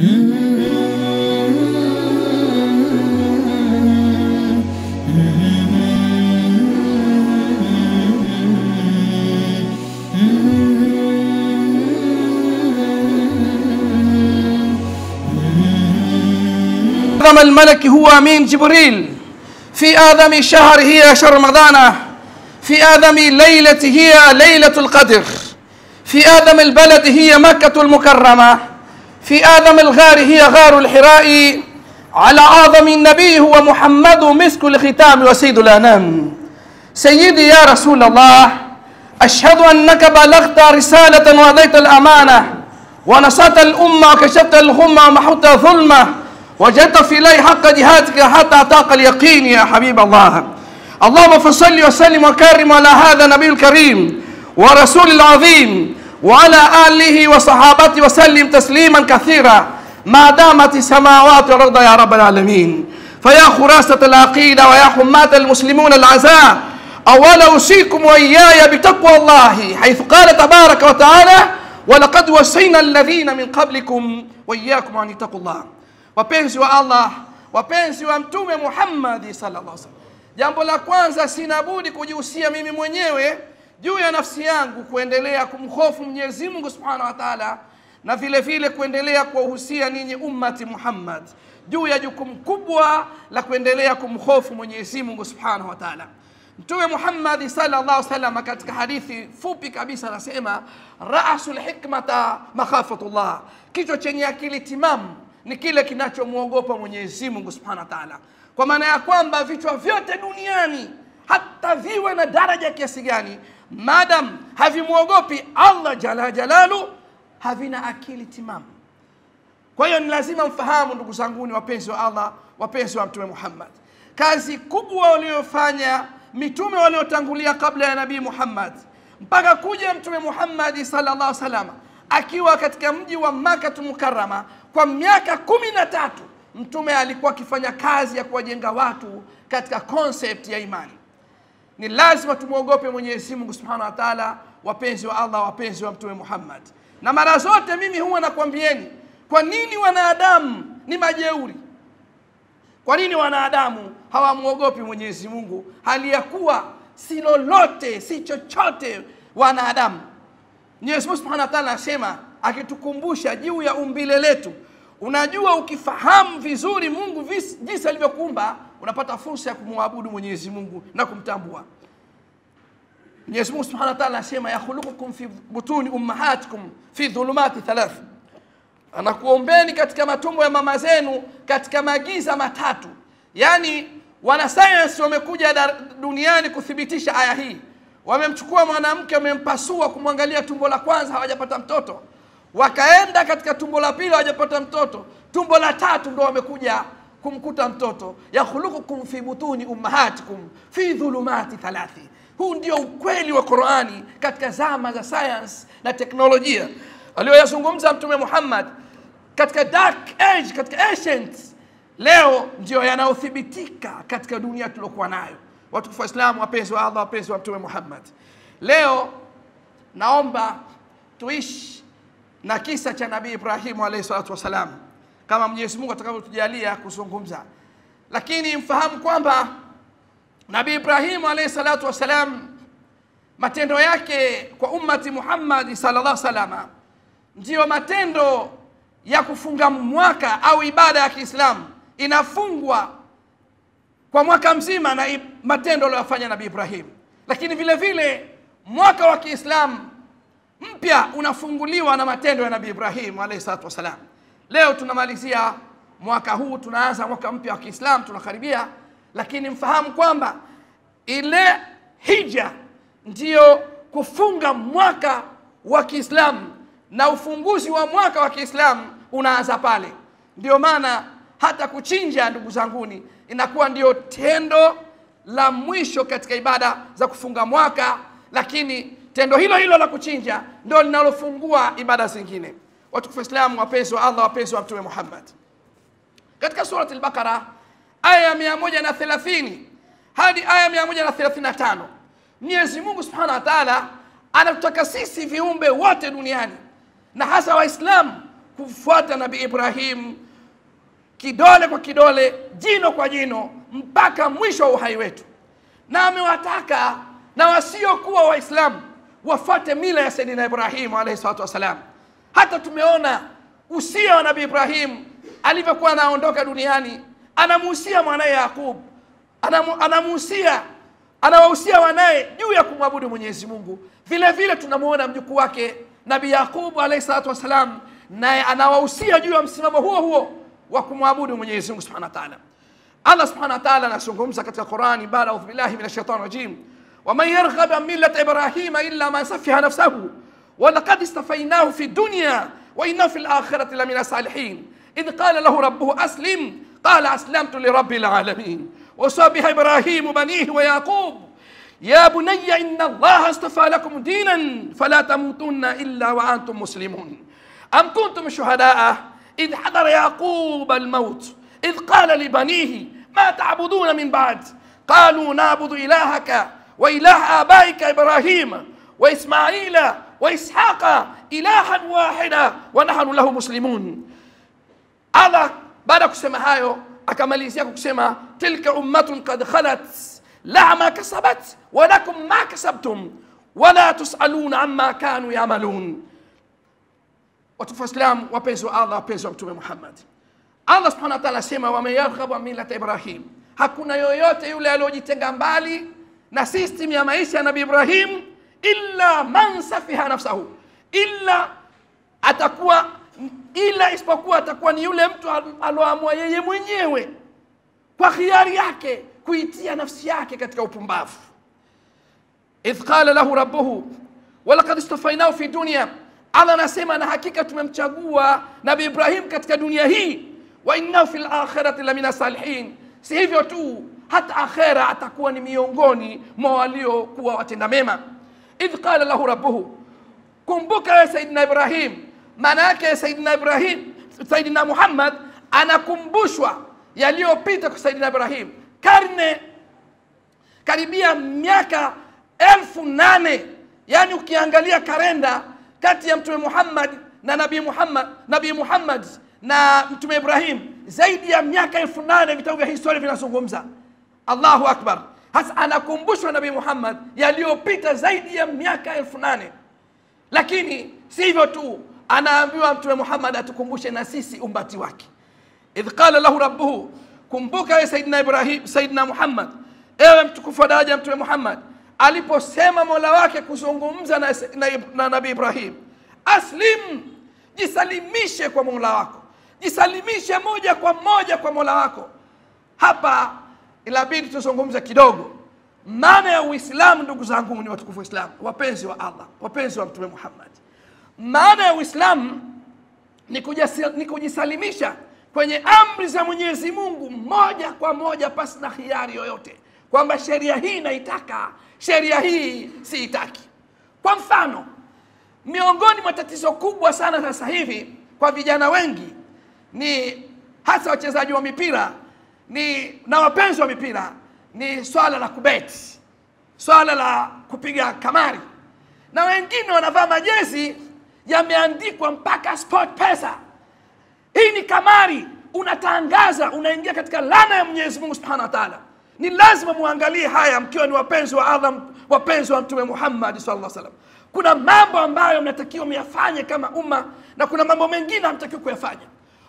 آدم الملك هو من جبريل في آدم شهر هي شهر رمضان في آدم ليلة هي ليلة القدر في آدم البلد هي مكة المكرمة في آدم الغار هي غار الحراء على أعظم النبي هو محمد مسك الختام وسيد الأنام سيدي يا رسول الله أشهد أنك بلغت رسالة وأديت الأمانة ونصرت الأمة وكشفت الغمة ومحوت ظلمة وجدت في الله حق جهادك حتى أتاك اليقين يا حبيب الله اللهم فصل وسلم وكرم على هذا النبي الكريم ورسول العظيم وعلى آله وصحابته وسلم تسليما كثيرا ما دامت السماوات والأرض يا رب العالمين. فيا خراسة العقيدة ويا حماة المسلمون العزاء أولا أوصيكم وإياي بتقوى الله حيث قال تبارك وتعالى ولقد وصينا الذين من قبلكم وإياكم أن اتقوا الله. Wapenzi wa Allah, wapenzi wa Mtume Muhammad sallallahu alaihi wasallam. Jambo la kwanza sina budi kujihusia mimi mwenyewe juu ya nafsi yangu kuendelea kumhofu Mwenyezi Mungu Subhanahu wa Ta'ala na vile vile kuendelea kuwahusia ninyi ummati Muhammad juu ya jukumu kubwa la kuendelea kumhofu Mwenyezi Mungu Subhanahu wa Ta'ala. Mtume Muhammad sallallahu alaihi wasallam katika hadithi fupi kabisa anasema ra'sul hikmata makhafatullah, kichwa chenye akili timamu ni kile kinachomwogopa Mwenyezi Mungu Subhanahu wa Ta'ala. Kwa maana ya kwamba vichwa vyote duniani hata viwe na daraja kiasi gani, madam havimwogopi Allah jala jalalu, havina akili timamu. Kwa hiyo ni lazima mfahamu ndugu zangu ni wapenzi wa Allah, wapenzi wa Mtume Muhammad. Kazi kubwa waliofanya mitume waliotangulia kabla ya Nabii Muhammad mpaka kuja Mtume Muhammad sallallahu alaihi wasallam akiwa katika mji wa Makkah Mukarrama kwa miaka 13 mtume alikuwa akifanya kazi ya kuwajenga watu katika concept ya imani. Ni lazima tumuogope Mwenyezi Mungu Subhanahu wa Ta'ala, wapenzi wa Allah, wapenzi wa Mtume Muhammad. Na mara zote mimi huwa nakwambieni kwa nini wanadamu ni majeuri? Kwa nini wanadamu hawamuogopi Mwenyezi Mungu hali ya kuwa si lolote, si chochote wanadamu? Mwenyezi Mungu Subhanahu wa Ta'ala anasema akitukumbusha juu ya umbile letu, unajua ukifahamu vizuri Mungu jinsi alivyokuumba unapata fursa ya kumwabudu Mwenyezi Mungu na kumtambua. Mwenyezi Mungu Subhanahu wa Ta'ala anasema yakhluqukum fi butuni ummahatikum fi dhulumati 3, anakuombeni katika matumbo ya mama zenu katika magiza 3. Yani wanasayansi wamekuja duniani kuthibitisha aya hii. Wamemchukua mwanamke wamempasua kumwangalia tumbo la kwanza hawajapata mtoto. Wakaenda katika tumbo la pili hawajapata mtoto. Tumbo la 3 ndio wamekuja kumkuta mtoto. Yakhluqukum fi butuni ummahatikum fi dhulumati 3. Huu ndio ukweli wa Qur'ani katika zama za science na teknolojia. Aliyoyazungumza Mtume Muhammad katika dark age, katika ancient, leo ndio yanayothibitika katika dunia tulokuwa nayo. Watukufu Waislamu, wapenzi wa Allah, wapenzi wa Mtume Muhammad. Leo naomba tuishi na kisa cha Nabii Ibrahim alayhi salatu wasalam kama Mwenyezi Mungu atakavyotujalia kuzungumza. Lakini mfahamu kwamba Nabii Ibrahim alayhi salatu wasalam matendo yake kwa ummati Muhammad sallallahu alaihi wasallam ndio matendo ya kufunga mwaka au ibada ya Kiislamu inafungwa kwa mwaka mzima na matendo aliyofanya Nabii Ibrahim. Lakini vile vile mwaka wa Kiislamu mpya unafunguliwa na matendo ya Nabii Ibrahim alayhi salatu wasalam. Leo tunamalizia mwaka huu, tunaanza mwaka mpya wa Kiislamu, tunakaribia. Lakini mfahamu kwamba ile hija ndio kufunga mwaka wa Kiislamu na ufunguzi wa mwaka wa Kiislamu unaanza pale. Ndio maana hata kuchinja ndugu zanguni inakuwa ndio tendo la mwisho katika ibada za kufunga mwaka, lakini tendo hilo hilo la kuchinja ndio linalofungua ibada zingine. Watukufu Waislamu, wapenzi wa Allah, wapenzi wa Mtume Muhammad. Katika sura al-Baqara aya 130 hadi aya 135 Mwenyezi Mungu Subhanahu wa Ta'ala anatutaka sisi viumbe wote duniani na hasa Waislamu kufuata Nabii Ibrahim kidole kwa kidole, jino kwa jino, mpaka mwisho wa uhai wetu. Na amewataka na wasiokuwa Waislamu wafuate mila ya Sayyidina Ibrahim alayhi salatu wasalam. Hata tumeona usia wa Nabii Ibrahim alivyokuwa anaondoka duniani, anamuhusia mwanae Yakub, anamuhusia, anawahusia wanae juu ya kumwabudu Mwenyezi Mungu. Vile vile tunamuona mjukuu wake Nabii Yakub alayhi salatu wasalam, naye anawahusia juu ya msimamo huo huo wa kumwabudu Mwenyezi Mungu Subhanahu wa Ta'ala. Allah Subhanahu wa Ta'ala anazungumza katika Qur'ani, baada a'udhu billahi minash shaitani rajim, wa man yarghabu an millati ibrahima illa man safiha nafsuhu wa laqad istafainahu fi dunya wa inna fil akhirati lamina salihin idh qala lahu rabbuhu aslim qala aslamtu li rabbil alamin wa sabiha ibrahim banihi wa yaqub ya bunayya inna allaha astafa lakum dinan fala tamutunna illa wa antum muslimun am kuntum shuhadaa إذ حضر يعقوب الموت إذ قال لبنيه ما تعبدون من بعد قالوا نعبد إلهك وإله آبائك إبراهيم وإسماعيل وإسحاق إلها واحدا ونحن له مسلمون. Allah baada kusema hayo akamalizia kusema tilka ummatun qad khalat laha ma kasabat wa lakum ma kasabtum wa la tusalun amma kanu yamalun. Watufu Islam, wapenzi wa Allah, wapenzi wa Mtume Muhammad. Allah Subhanahu wa Ta'ala sema wa mayarghabu an millati Ibrahim, hakuna yoyote yule aliyojitenga mbali na system ya maisha ya Nabii Ibrahim illa man safiha nafsuhu, isipokuwa atakuwa ni yule mtu aloamua yeye mwenyewe kwa hiari yake kuitia nafsi yake katika upumbavu. Idh qala lahu rabbuhu wa laqad istafainahu fi dunya, Allah anasema na hakika tumemchagua Nabii Ibrahim katika dunia hii, wa inna fil akhirati lamina salihin, si hivyo tu, hata akhera atakuwa ni miongoni mwa walio kuwa watenda mema. Idh qala lahu rabbuhu, kumbuka ya Sayyidina Ibrahim, maana yake Sayyidina Ibrahim, Sayyidina Muhammad anakumbushwa yaliyopita kwa Sayyidina Ibrahim, karne karibia miaka 1800, yani ukiangalia kalenda kati ya Mtume Muhammad na Nabii Muhammad na Mtume Ibrahim zaidi ya miaka 1800, vitabu vya historia vinazungumza. Allahu Akbar. Hasa anakumbushwa Nabii Muhammad yaliyopita zaidi ya miaka 1800. Lakini si hivyo tu, anaambiwa Mtume Muhammad atukumbushe na sisi umbati wake. Idh qala lahu rabbuhu, kumbuka ya Sayyidina Muhammad, ewe mtukufu wa daraja Mtume Muhammad, aliposema Mola wake kuzungumza na Nabii Ibrahim, aslim, jisalimishe kwa Mola wako, jisalimishe moja kwa Mola wako. Hapa ilabidi tuzungumze kidogo maana ya Uislamu. Ndugu zangu ni watukufu wa Islam, wapenzi wa Allah, wapenzi wa Mtume Muhammad, maana ya Uislamu ni kujisalimisha kwenye amri za Mwenyezi Mungu moja kwa moja pasi na hiari yoyote, kwamba sheria hii naitaka, sheria hii siitaki. Kwa mfano, miongoni mwa tatizo kubwa sana sasa hivi kwa vijana wengi, ni hasa wachezaji wa mipira na wapenzi wa mipira, ni swala la kubeti, swala la kupiga kamari, na wengine wanavaa majezi yameandikwa mpaka Sport Pesa. Hii ni kamari, unatangaza, unaingia katika laana ya Mwenyezi Mungu Subhanahu wa Ta'ala. Ni lazima muangalie haya mkiwa ni wapenzi wa Adam, wapenzi wa Mtume Muhammad sallallahu alaihi wasallam. Kuna mambo ambayo mnatakiwa myafanye kama umma na kuna mambo mengine hamtakiwi kuyafanya.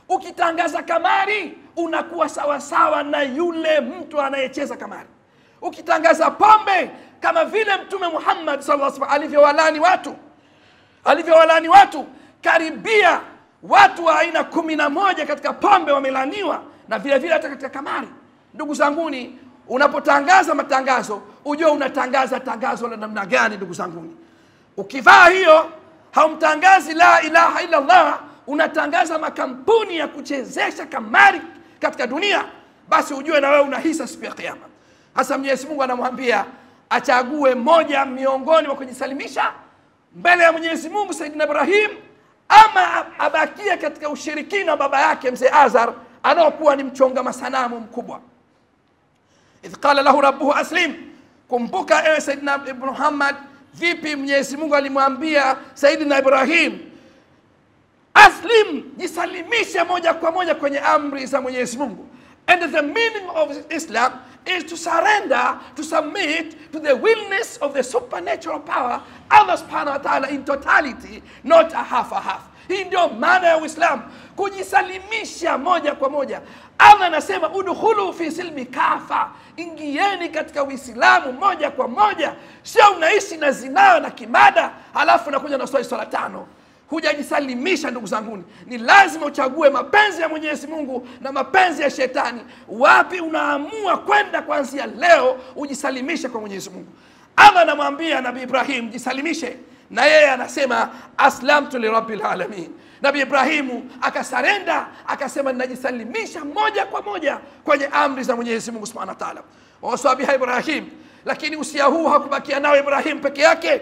Ukitangaza kamari unakuwa sawa sawa na yule mtu anayecheza kamari. Ukitangaza pombe, kama vile Mtume Muhammad sallallahu alaihi wasallam alivyowalani watu, karibia watu wa aina 11 katika pombe wamelaniwa na vile vile hata katika kamari. Ndugu zanguni, unapotangaza matangazo ujue unatangaza tangazo la namna gani. Ndugu zangu, ukivaa hiyo haumtangazi la ilaha illa Allah, unatangaza makampuni ya kuchezesha kamari katika dunia, basi ujue na wewe una hisa siku ya kiyama. Hasa Mwenyezi Mungu anamwambia achague moja miongoni mwa kujisalimisha mbele ya Mwenyezi Mungu Sayyidina Ibrahim, ama abakia katika ushirikina baba yake mzee Azar anaokuwa ni mchonga masanamu mkubwa. Idh qala lahu rabbuhu aslim, kumbuka ewe Sayyidina Muhammad vipi Mwenyezi Mungu alimwambia Sayyidina Ibrahim Aslim, jisalimishe moja kwa moja kwenye amri za Mwenyezi Mungu. And the meaning of Islam is to surrender, to submit to the willingness of the supernatural power, Allah subhanahu wa ta'ala in totality, not a half a half. Hii ndio maana ya Uislamu, kujisalimisha moja kwa moja. Allah anasema udkhulu fi silmi kafa, ingieni katika Uislamu moja kwa moja. Sio unaishi na zinaa na kimada halafu unakuja na swala tano. Hujajisalimisha ndugu zanguni. Ni lazima uchague mapenzi ya Mwenyezi Mungu na mapenzi ya shetani. Wapi unaamua kwenda kuanzia leo, ujisalimishe kwa Mwenyezi Mungu. Allah anamwambia Nabii Ibrahim jisalimishe. Na yeye anasema aslamtu li rabbil alamin. Nabii Ibrahimu akasarenda, akasema ninajisalimisha moja kwa moja kwenye amri za Mwenyezi Mungu Subhanahu wa ta'ala. Wasabiha Ibrahim, lakini usia huu hakubakia nao Ibrahim peke yake.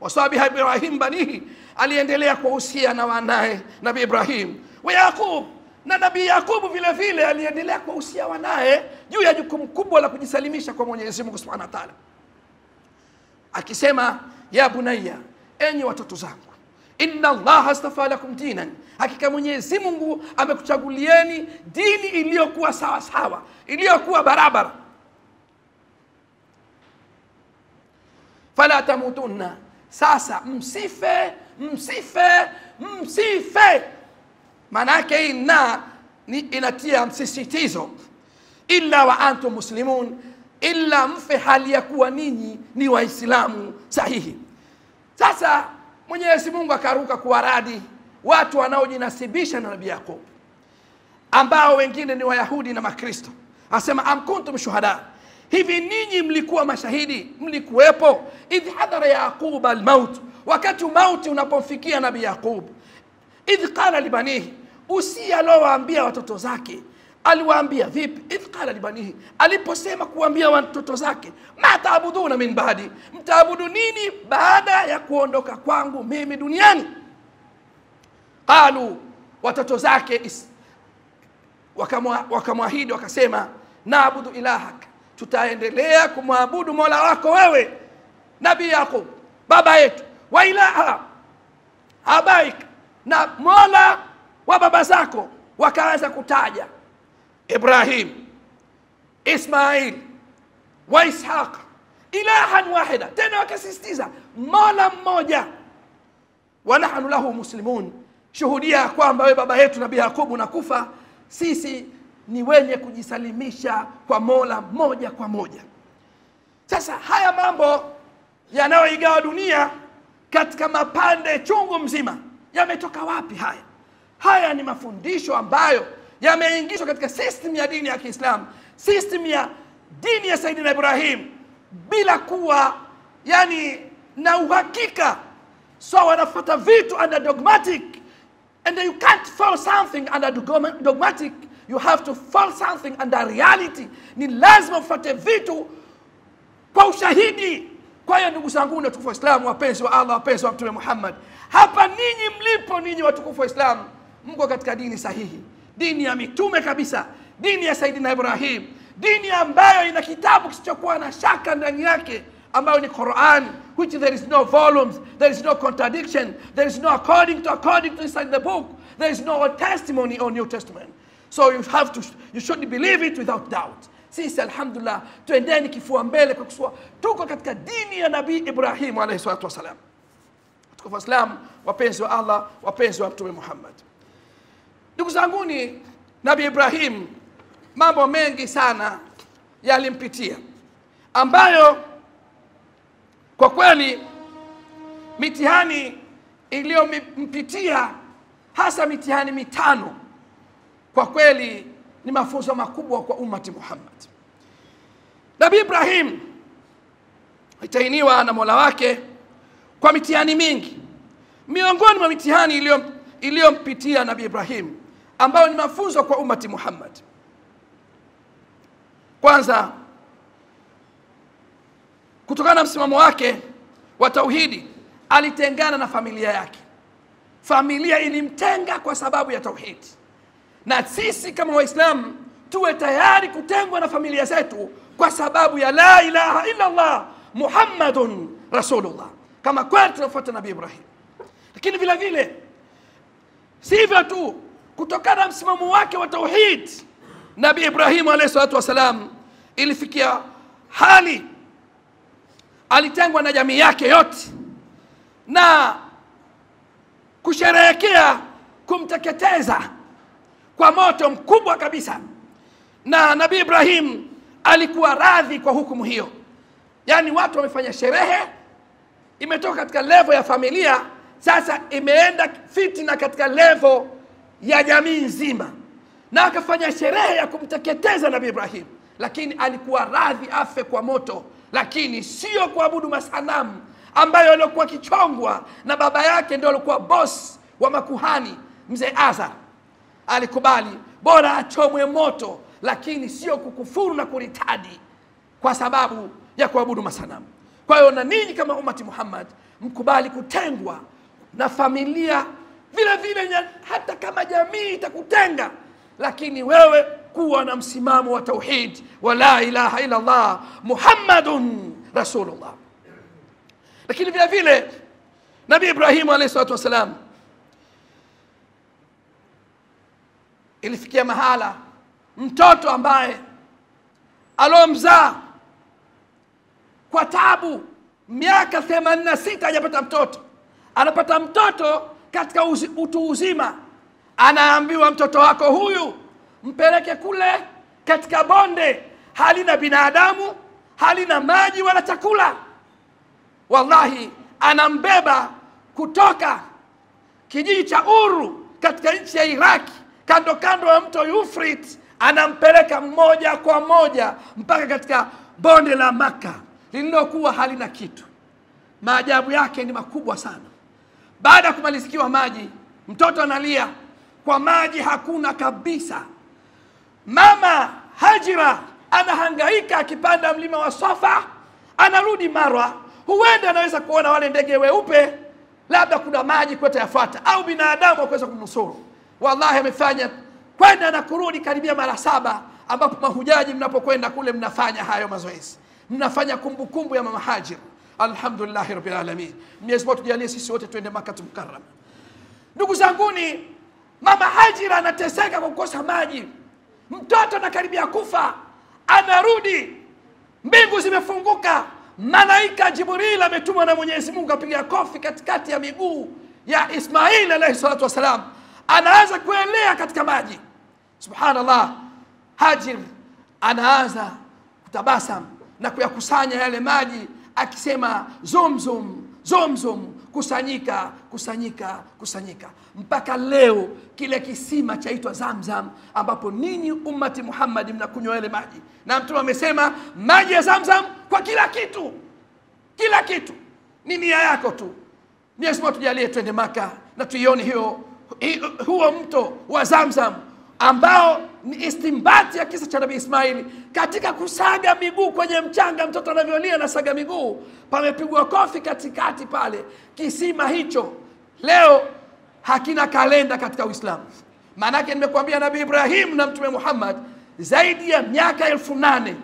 Wasabiha Ibrahim banihi, aliendelea kwa usia na wanae Nabii Ibrahim. Wa Yakub, na Nabii Yakubu vile vile aliendelea kwa usia wanae juu ya jukumu kubwa la kujisalimisha kwa Mwenyezi Mungu Subhanahu wa ta'ala. Akisema ya bunayya, enyi watoto zangu, inna Allah astafa lakum dinan, hakika Mwenyezi Mungu amekuchagulieni dini iliyokuwa sawa sawa, iliyokuwa barabara. Fala tamutunna, sasa msife, msife, msife. Manake inna ni inatia msisitizo, illa wa antum muslimun, illa mfe hali ya kuwa ninyi ni Waislamu sahihi. Sasa Mwenyezi Mungu akaruka kuwaradi watu wanaojinasibisha na Nabii Yakob, ambao wengine ni Wayahudi na Makristo. Asema am kuntum shuhada, hivi ninyi mlikuwa mashahidi, mlikuwepo, idh hadara Yaqub al-maut, wakati mauti unapomfikia Nabii Yakob. Idh qala li banihi, usia alowaambia watoto zake. Aliwaambia vipi? Idh qala li banihi, aliposema kuambia watoto zake, ma taabuduna min baadi, mtaabudu nini baada ya kuondoka kwangu mimi duniani? Qalu, watoto zake wakamwahidi wakasema naabudu ilahaka, tutaendelea kumwabudu Mola wako wewe Nabii Yakub baba yetu, wa ilaha abaik, na Mola wa baba zako. Wakaanza kutaja Ibrahim, Ismail, wa Ishaq, ilahan wahida. Tena wakasisitiza Mola mmoja. Wa nahnu lahu muslimun, shuhudia kwamba wewe baba yetu Nabii Yakub unakufa, sisi ni wenye kujisalimisha kwa Mola moja kwa moja. Sasa haya mambo yanayoigawa dunia katika mapande chungu mzima yametoka wapi haya? Haya ni mafundisho ambayo yameingizwa katika system ya dini ya Kiislamu, system ya dini ya Saidina Ibrahim, bila kuwa yani na uhakika. So wanafuata vitu under dogmatic, and you can't follow something under dogmatic. You have to follow something under reality. Ni lazima ufuate vitu kwa ushahidi. Kwa hiyo ndugu zangu na tukufu wa Islam, wapenzi wa Allah, wapenzi wa Mtume Muhammad, hapa ninyi mlipo, ninyi watukufu wa Islam, mko katika dini sahihi, dini ya mitume kabisa, dini ya Saidina Ibrahim, dini ambayo ina kitabu kisichokuwa na shaka ndani yake, ambayo ni Qur'an, which there is no volumes, there is no contradiction, there is no according to inside the book, there is no testimony or New Testament. So you should believe it without doubt. Sisi alhamdulillah tuendeni kifua mbele kwa kusua tuko katika dini ya Nabii Ibrahim alayhi salatu wasalam. Tuko kwa Islam, wapenzi wa Allah, wapenzi wa Mtume Muhammad. Ndugu zanguni, Nabii Ibrahim mambo mengi sana yalimpitia, ambayo kwa kweli mitihani iliyompitia, hasa mitihani mitano, kwa kweli ni mafunzo makubwa kwa ummati Muhammad. Nabii Ibrahim alitainiwa na Mola wake kwa mitihani mingi. Miongoni mwa mitihani iliyompitia Nabii Ibrahim, ambayo ni mafunzo kwa ummati Muhammad, kwanza kutokana na msimamo wake wa tauhidi, alitengana na familia yake. Familia ilimtenga kwa sababu ya tauhidi. Na sisi kama Waislamu tuwe tayari kutengwa na familia zetu kwa sababu ya la ilaha illa Allah Muhammadun Rasulullah, kama kweli tunafuata Nabii Ibrahim. Lakini vile vile Sivyo tu, kutokana na msimamo wake wa tauhid, Nabii Ibrahim alayhi salatu wasalam ilifikia hali alitengwa na jamii yake yote na kusherehekea kumteketeza kwa moto mkubwa kabisa, na Nabii Ibrahim alikuwa radhi kwa hukumu hiyo. Yani watu wamefanya sherehe, imetoka katika level ya familia, sasa imeenda fitina katika level ya jamii nzima, na akafanya sherehe ya kumteketeza Nabii Ibrahim, lakini alikuwa radhi afe kwa moto, lakini sio kuabudu masanamu ambayo alikuwa kichongwa na baba yake, ndio alikuwa boss wa makuhani mzee Azar. Alikubali bora achomwe moto, lakini sio kukufuru na kuritadi kwa sababu ya kuabudu masanamu. Kwa hiyo na ninyi kama ummati Muhammad mkubali kutengwa na familia, vile vile hata kama jamii itakutenga, lakini wewe kuwa na msimamo wa tauhid wa la ilaha illa Allah Muhammadun Rasulullah. Lakini vile vile Nabii Ibrahim alayhi salatu wasalam ilifikia mahala mtoto ambaye alomzaa kwa taabu, miaka 86 hajapata mtoto, anapata mtoto katika utu uzima, anaambiwa mtoto wako huyu mpeleke kule katika bonde halina binadamu, halina maji wala chakula. Wallahi, anambeba kutoka kijiji cha Uru katika nchi ya Iraki, kando kando ya mto Euphrates, anampeleka mmoja kwa mmoja mpaka katika bonde la Maka lililokuwa halina kitu. Maajabu yake ni makubwa sana. Baada kumalizikiwa maji, mtoto analia kwa maji hakuna kabisa. Mama Hajira anahangaika akipanda mlima wa Safa, anarudi Marwa, huenda anaweza kuona wale ndege weupe, labda kuna maji kwenda yafuata au binadamu waweza kumnusuru. Wallahi, amefanya kwenda na kurudi karibia mara 7, ambapo mahujaji mnapokwenda kule mnafanya hayo mazoezi, mnafanya kumbukumbu ya mama Hajira. Alhamdulillah rabbil alamin, Mwenyezi Mungu tujalie sisi wote tuende Makkah Mukarram. Ndugu zanguni, mama Hajira anateseka kwa kukosa maji, mtoto anakaribia kufa, anarudi, mbingu zimefunguka, malaika Jibril ametumwa na Mwenyezi Mungu apiga kofi katikati ya miguu ya Ismail alayhi salatu wasalam, anaanza kuelea katika maji. Subhanallah, Hajir anaanza kutabasamu na kuyakusanya yale maji akisema zum zum zum zum, kusanyika kusanyika kusanyika, mpaka leo kile kisima chaitwa Zamzam, ambapo ninyi ummati Muhammad mnakunywa yale maji, na Mtume amesema maji ya Zamzam kwa kila kitu. Kila kitu ni nia yako tu. Mwenyezi Mungu tujalie twende Maka na tuione huo mto wa Zamzam ambao ni istimbati ya kisa cha Nabii Ismail katika kusaga miguu kwenye mchanga, mtoto anavyolia na saga miguu, pamepigwa kofi katikati pale. Kisima hicho leo hakina kalenda katika Uislamu. Maana yake nimekuambia Nabii Ibrahim na Mtume Muhammad zaidi ya miaka 1800.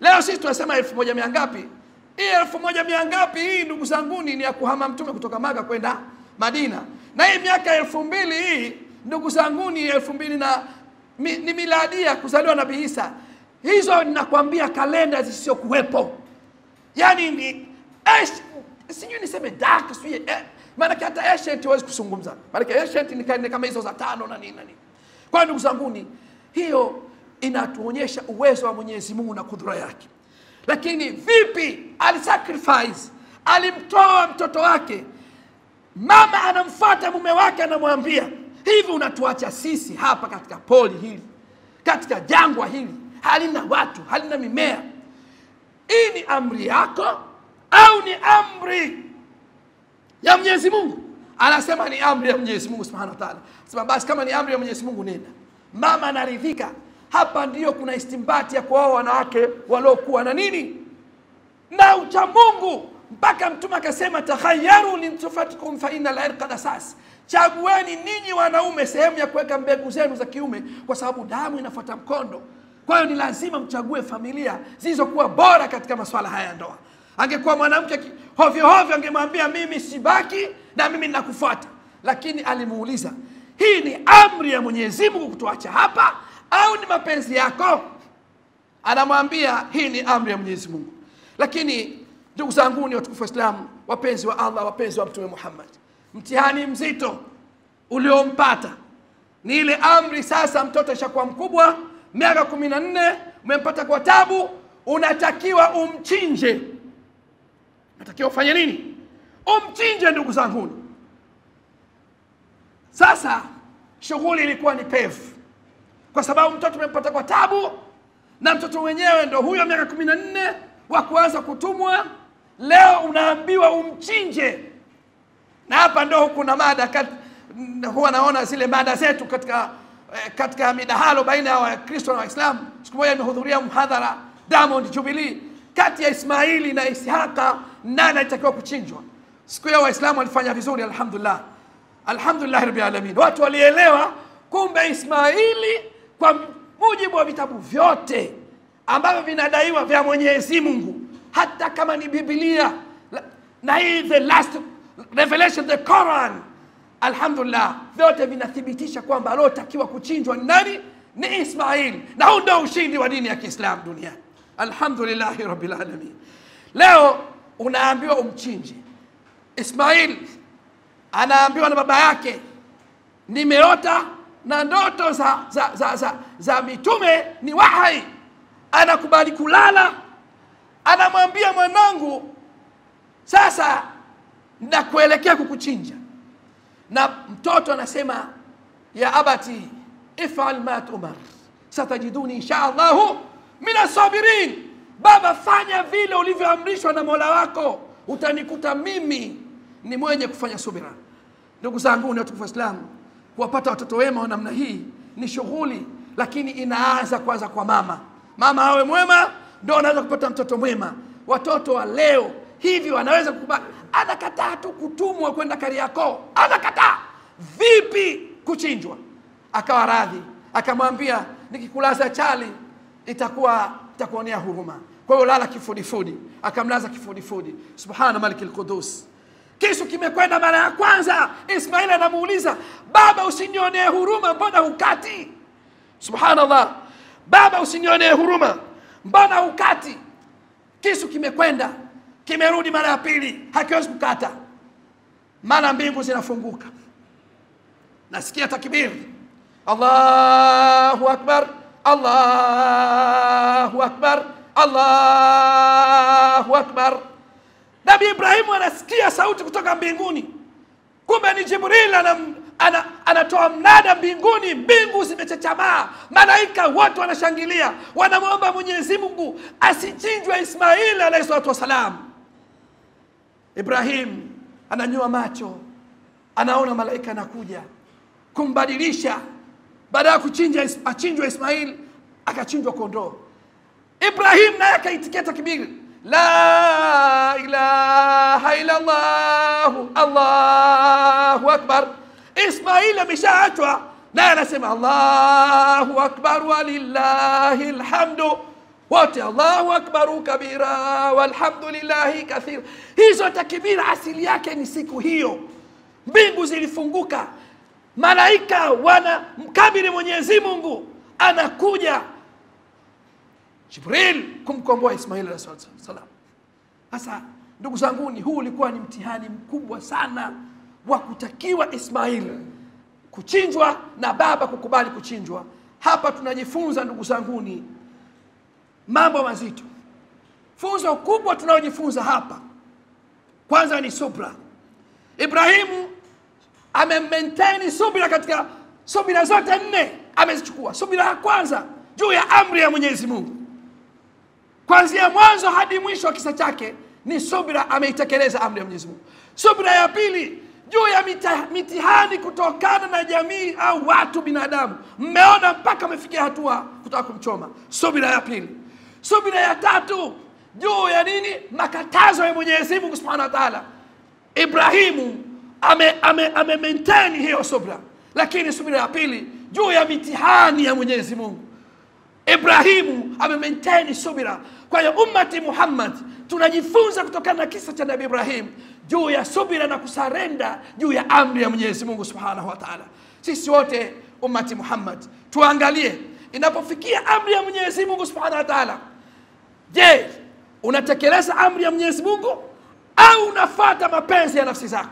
Leo sisi tunasema 1100 ngapi? Hii 1100 ngapi hii ndugu zangu, ni ya kuhama Mtume kutoka Maka kwenda Madina. Na hii miaka 2000 hii ndugu zangu ni 2000 na ni miladi ya kuzaliwa Nabii Isa. Hizo ninakwambia kalenda zisizokuwepo. Yaani ni sijui niseme dark, sijui maana hata ancient hawezi kuzungumza. Maana ancient ni kama hizo za 5 na nini. Kwa ndugu zangu, hiyo inatuonyesha uwezo wa Mwenyezi Mungu na kudura yake. Lakini vipi alisacrifice, alimtoa mtoto wake. Mama anamfuata mume wake, anamwambia, hivi unatuacha sisi hapa katika poli hili, katika jangwa hili, halina watu, halina mimea. Hii ni amri yako au ni amri ya Mwenyezi Mungu? Anasema ni amri ya Mwenyezi Mungu Subhanahu wa Ta'ala. Sema basi kama ni amri ya Mwenyezi Mungu nenda. Mama anaridhika. Hapa ndio kuna istimbati ya kuoa wanawake waliokuwa na nini? Na ucha Mungu. Mpaka Mtume akasema takhayyaru linfatikum fa inna al-irqa dasas, chagueni ninyi wanaume sehemu ya kuweka mbegu zenu za kiume, kwa sababu damu inafuata mkondo. Kwa hiyo ni lazima mchague familia zilizokuwa bora katika masuala haya ya ndoa. Angekuwa mwanamke hovyo hovyo angemwambia mimi sibaki na mimi ninakufuata. lakini alimuuliza, hii ni amri ya Mwenyezi Mungu kutuacha hapa au ni mapenzi yako? Anamwambia hii ni amri ya Mwenyezi Mungu. Lakini ndugu zangu ni watukufu wa Islam, wapenzi wa Allah, wapenzi wa Mtume Muhammad, mtihani mzito uliompata ni ile amri. Sasa mtoto ashakuwa mkubwa, miaka 14, umempata kwa tabu, unatakiwa umchinje. Unatakiwa ufanye nini? Umchinje ndugu zangu. Sasa shughuli ilikuwa ni pevu, kwa sababu mtoto umempata kwa tabu na mtoto mwenyewe ndo huyo miaka 14 wa kuanza kutumwa, leo unaambiwa umchinje. Na hapa ndo kuna mada huwa naona zile mada zetu katika midahalo baina ya Wakristo na Waislamu. Siku moja nimehudhuria mhadhara Diamond Jubilee kati ya Ismaili na Ishaqa, nani alitakiwa kuchinjwa. Siku ya Waislamu walifanya vizuri, alhamdulillah, alhamdulillah rabbil alamin. Watu walielewa kumbe Ismaili kwa mujibu wa vitabu vyote ambavyo vinadaiwa vya Mwenyezi Mungu, hata kama ni Biblia na hii the last revelation, the Quran, alhamdulillah, vyote vinathibitisha kwamba aliotakiwa kuchinjwa nani? Ni Ismail. Na huo ndio ushindi wa dini ya Kiislamu duniani, alhamdulillah rabbil alamin. Leo unaambiwa umchinje. Ismail anaambiwa na baba yake, nimeota na ndoto za mitume, ni wahai, anakubali kulala. Anamwambia mwanangu, sasa na kuelekea kukuchinja. Na mtoto anasema, ya abati ifal ma tumar satajiduni insha Allahu mina sabirin, baba fanya vile ulivyoamrishwa na Mola wako, utanikuta mimi ni mwenye kufanya subira. Ndugu zangu na watukufu wa Islamu, kuwapata watoto wema wa namna hii ni shughuli, lakini inaanza kwanza kwa mama. Mama awe mwema ndio anaweza kupata mtoto mwema. Watoto wa leo hivi wanaweza kukubali, anakataa tu kutumwa kwenda Kariakoo, anakataa vipi kuchinjwa. Akawa radhi, akamwambia nikikulaza chali itakuonea huruma, kwa hiyo lala kifudifudi. Akamlaza kifudifudi. Subhana malikil qudus. Kisu kimekwenda mara ya kwanza, Ismail anamuuliza, baba usinionee huruma mbona hukati? Subhanallah, baba usinionee huruma mbona hukati? Kisu kimekwenda, kimerudi mara ya pili, hakiwezi kukata. Maana mbingu zinafunguka, nasikia takbir, Allahu akbar, Allahu akbar, Allahu akbar. Nabi Ibrahim anasikia sauti kutoka mbinguni, kumbe ni Jibril anatoa mnada mbinguni, mbingu zimechachamaa, malaika watu wanashangilia, wanamwomba Mwenyezi Mungu asichinjwe Ismail alayhi salatu wasalam. Ibrahim ananyua macho, anaona malaika anakuja kumbadilisha. Baada ya kuchinja achinjwe Ismail, akachinjwa kondoo. Ibrahim naye akaitikia takbir, la ilaha illa Allah, Allahu akbar. Ismail ameshaachwa, naye anasema Allahu akbar walillahi alhamdu, wote Allahu akbar kabira walhamdulillahi kathira. Hizo takbira asili yake ni siku hiyo mbingu zilifunguka, malaika wana mkabiri Mwenyezi Mungu, anakuja Jibril kumkomboa Ismail alayhi salam. Sasa ndugu zangu, ni huu ulikuwa ni mtihani mkubwa sana wa kutakiwa Ismail kuchinjwa na baba kukubali kuchinjwa. Hapa tunajifunza ndugu zangu ni mambo mazito. Funzo kubwa tunaojifunza hapa kwanza ni subra. Ibrahimu amemaintain subira katika subira zote nne amezichukua. Subira ya kwanza juu ya amri ya Mwenyezi Mungu, kuanzia mwanzo hadi mwisho wa kisa chake ni subira, ameitekeleza amri ya Mwenyezi Mungu. Subira ya pili juu ya mitihani kutokana na jamii au watu binadamu, mmeona mpaka amefikia hatua kutaka kumchoma, subira ya pili. Subira ya tatu juu ya nini? Makatazo ya Mwenyezi Mungu Subhanahu wa Ta'ala. Ibrahimu ame maintain hiyo subira. Lakini subira ya pili juu ya mitihani ya Mwenyezi Mungu, Ibrahimu amemaintain subira. Kwa hiyo ummati Muhammad tunajifunza kutokana na kisa cha Nabii Ibrahim juu ya subira na kusarenda juu ya amri ya Mwenyezi Mungu Subhanahu wa Ta'ala. Sisi wote ummati Muhammad tuangalie inapofikia amri ya Mwenyezi Mungu Subhanahu wa Ta'ala, je, unatekeleza amri ya Mwenyezi Mungu au unafuata mapenzi ya nafsi zako?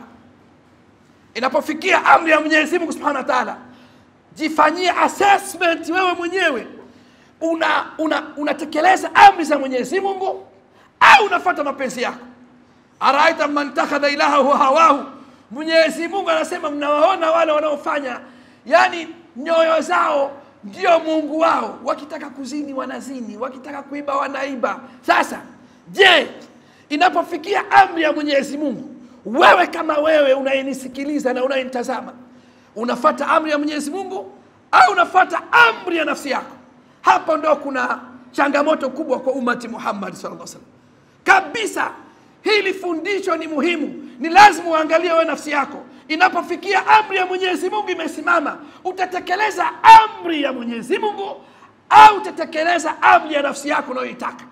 Inapofikia amri ya Mwenyezi Mungu Subhanahu wa Ta'ala, jifanyie assessment wewe mwenyewe. Unatekeleza amri za Mwenyezi Mungu au unafuata mapenzi yako? Araita man takhadha ilahahu hawahu. Mwenyezi Mungu anasema mnawaona wale wanaofanya, yani nyoyo zao ndio mungu wao. Wakitaka kuzini wanazini, wakitaka kuiba wanaiba. Sasa je, inapofikia amri ya Mwenyezi Mungu, wewe kama wewe unayenisikiliza na unayenitazama, unafuata amri ya Mwenyezi Mungu au unafuata amri ya nafsi yako? Hapo ndo kuna changamoto kubwa kwa ummati Muhammad sallallahu alaihi wasallam. Kabisa hili fundisho ni muhimu. Ni lazima uangalie wewe nafsi yako. Inapofikia amri ya Mwenyezi Mungu imesimama, utatekeleza amri ya Mwenyezi Mungu au utatekeleza amri ya nafsi yako unayoitaka?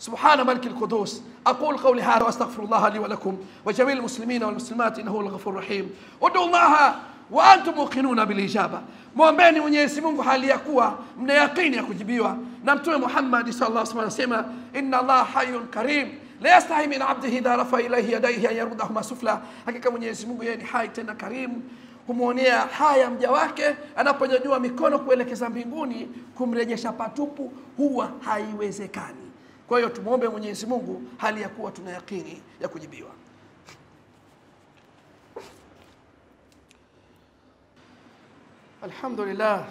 سبحان ملك القدوس. أقول قولي هذا وأستغفر الله لي ولكم وجميع المسلمين والمسلمات إنه هو الغفور الرحيم. ادعوا الله وأنتم موقنون بالإجابة. مؤمنين Mwenyezi Mungu hali ya kuwa mna yaqini ya kujibiwa. Na Mtume Muhammad sallallahu alaihi wasallam inna Allah hayyun karim la yastahi min 'abdihi idha rafa ilayhi yadayhi yarudahuma sufla. Hakika Mwenyezi Mungu yeye ni hai tena karim, kumuonea haya mja wake, anaponyanyua mikono kuelekeza mbinguni kumrejesha patupu huwa haiwezekani. Kwa hiyo tumuombe Mwenyezi Mungu hali ya kuwa tuna yakini ya kujibiwa. Alhamdulillah.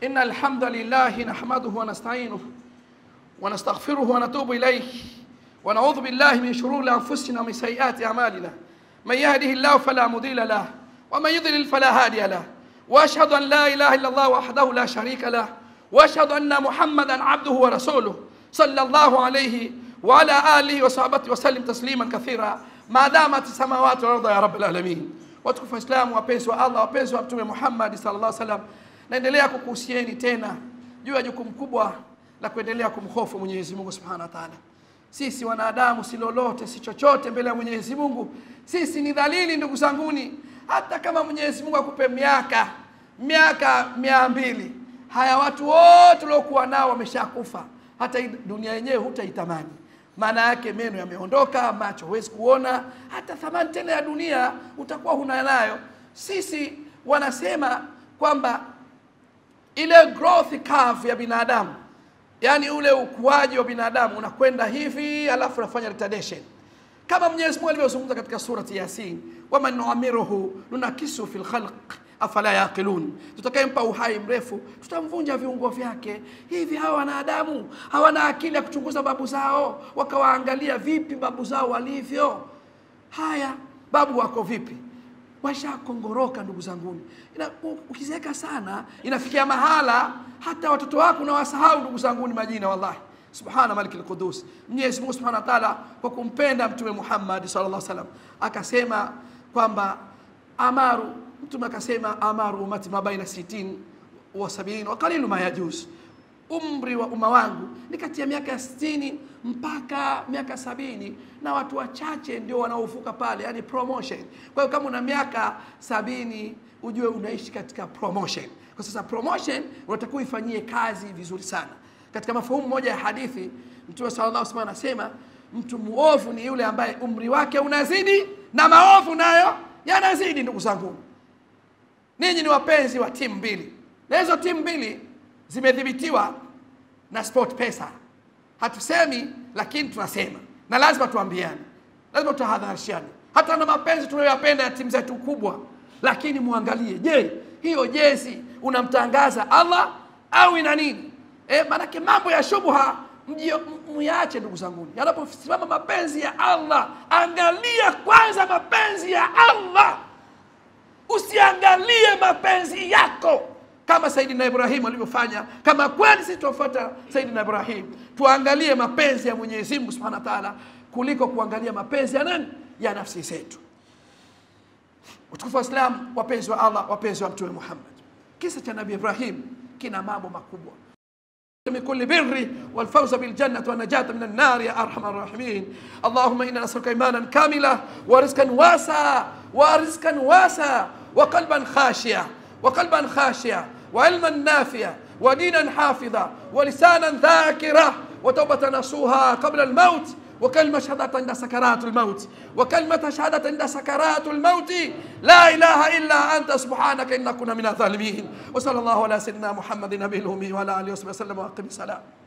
Innal hamdalillahi nahmaduhu wa nasta'inuhu wa nastaghfiruhu wa natubu ilayhi wa na'udhu billahi min shururi anfusina wa min sayyiati a'malina. Man yahdihillahu fala mudilla lahu wa man yudlil fala hadiya lahu. Wa ashhadu an la ilaha illa Allah wahdahu la sharika lahu wa ashhadu anna Muhammadan 'abduhu wa rasuluhu. صلى الله عليه وعلى آله وصحبه وسلم تسليما كثيرا ما دامت السماوات والأرض يا رب العالمين. واتكف الإسلام وبيس الله وبيس ومتوم محمد صلى الله عليه وسلم. naendelea kukuhusieni tena juu ya jukumu kubwa la kuendelea kumhofu Mwenyezi Mungu Subhanahu wa Ta'ala. Sisi wanadamu si lolote si chochote mbele ya Mwenyezi Mungu. Sisi ni dhalili ndugu zanguni. Hata kama Mwenyezi Mungu akupe miaka 200, haya watu wote waliokuwa nao wameshakufa. Hata dunia yenyewe hutaitamani. Maana yake meno yameondoka, macho huwezi kuona, hata thamani tena ya dunia utakuwa huna nayo. Sisi wanasema kwamba ile growth curve ya binadamu, yani ule ukuaji wa binadamu unakwenda hivi alafu unafanya retardation. Kama Mwenyezi Mungu alivyozungumza katika surati Yasin, wama nu'amiruhu nunakisu fil khalq afala yaqilun, tutakayempa uhai mrefu tutamvunja viungo vyake. Hivi hawa wanadamu hawana akili ya kuchunguza babu zao wakawaangalia vipi babu zao walivyo? Haya, babu wako vipi? Washakongoroka ndugu zangu. Ukizeeka sana inafikia mahala hata watoto wako na wasahau ndugu zangu majina. Wallahi subhana malikil qudus. Mwenyezi Mungu Subhanahu wa Ta'ala kwa kumpenda Mtume Muhammad sallallahu alaihi wasallam akasema kwamba amaru, Mtume akasema amaru umati mabaina 60 wa 70 wa qalilu ma yajuz, umri wa umma wangu ni kati ya miaka 60 mpaka miaka 70 na watu wachache ndio wanaovuka pale, yani promotion. Kwa hiyo kama una miaka 70 ujue unaishi katika promotion. Kwa sasa promotion unatakiwa ifanyie kazi vizuri sana. Katika mafahumu moja ya hadithi Mtume sallallahu alaihi wasallam anasema mtu muovu ni yule ambaye umri wake unazidi na maovu nayo yanazidi. Ndugu zangu, ninyi ni wapenzi wa timu mbili. Na hizo timu mbili zimedhibitiwa na SportPesa. Hatusemi lakini tunasema. Na lazima tuambiane. Lazima tutahadharishane. Hata na mapenzi tunayoyapenda ya timu zetu kubwa, lakini muangalie, je, hiyo jezi unamtangaza Allah au ina nini? Manake mambo ya shubha mjiache ndugu zangu. Yanaposimama mapenzi ya Allah, angalia kwanza mapenzi ya Allah. Usiangalie mapenzi yako kama Saidina Ibrahim alivyofanya. Kama kweli sisi tufuata Saidina Ibrahim, tuangalie mapenzi ya Mwenyezi Mungu Subhanahu wa Ta'ala kuliko kuangalia mapenzi ya nani? Ya nafsi zetu. Utukufu wa Islam, wapenzi wa Allah, wapenzi wa Mtume Muhammad. Kisa cha Nabii Ibrahim kina mambo makubwa. من كل بر والفوز بالجنة والنجاة من النار يا أرحم الراحمين. اللهم إنا نسألك إيمانا كاملا ورزقا واسعا وقلبا خاشعا وعلما نافعا ودينا حافظا ولسانا ذاكرا وتوبة نصوها قبل الموت وكلمة شهادة عند سكرات الموت لا إله إلا أنت سبحانك إنا كنا من الظالمين. وصلى الله على سيدنا محمد النبي الأمي وعلى آله وصحبه وسلم وأقم الصلاة.